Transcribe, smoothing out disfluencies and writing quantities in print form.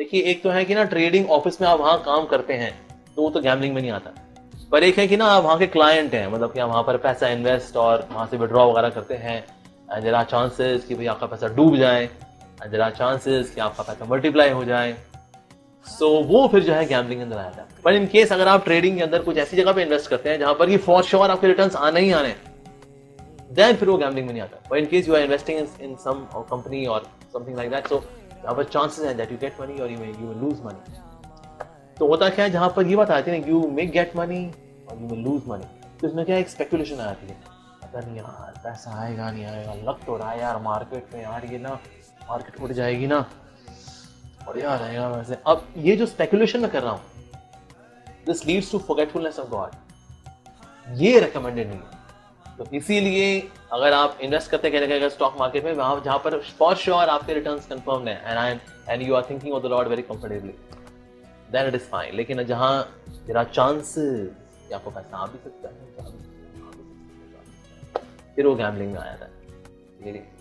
देखिए एक तो है कि ना ट्रेडिंग ऑफिस में आप वहाँ काम करते हैं तो वो तो गैम्बलिंग में नहीं आता, पर एक है कि ना आप वहाँ के क्लाइंट हैं, मतलब कि आप वहाँ पर पैसा इन्वेस्ट और वहाँ से विड्रॉ वगैरह करते हैं एंड देयर आर चांसेस कि भाई आपका पैसा डूब जाए एंड देयर आर चांसेस कि आपका पैसा मल्टीप्लाई हो जाए। सो वो फिर जो है गैम्बलिंग के अंदर आया था। पर इन केस अगर आप ट्रेडिंग के अंदर कुछ ऐसी जगह पे इन्वेस्ट करते हैं जहाँ पर कि फॉर श्योर आपके रिटर्न्स आने ही आने, देन फिर वो गैम्बलिंग में नहीं आता। पर in case you are investing in some company और समथिंग लाइक दैट, सो जहाँ पर चांसेस है दैट यू गेट मनी और यू विल लूज मनी। तो होता क्या है जहाँ पर ये बात आती है ना, यू मे गेट मनी और यू विल लूज मनी, तो इसमें क्या एक स्पेकुलेशन आती है, पता नहीं यार पैसा आएगा नहीं आएगा, लग तो रहा है यार मार्केट में, यार ये ना मार्केट उठ जाएगी ना, और यार आएगा वैसे। अब ये जो स्पेकुलेशन मैं कर रहा हूँ, this leads to forgetfulness of God, ये रिकमेंडेड नहीं है। तो इसीलिए अगर आप इन्वेस्ट करते कह स्टॉक मार्केट में वहाँ जहाँ पर फॉर श्योर आपके रिटर्न्स कंफर्म है and you are thinking of the Lord very comfortably, then it is fine. लेकिन जहाँ तेरा चांस आपको पैसा आ भी सकता है, फिर वो गैम्बलिंग में आया था।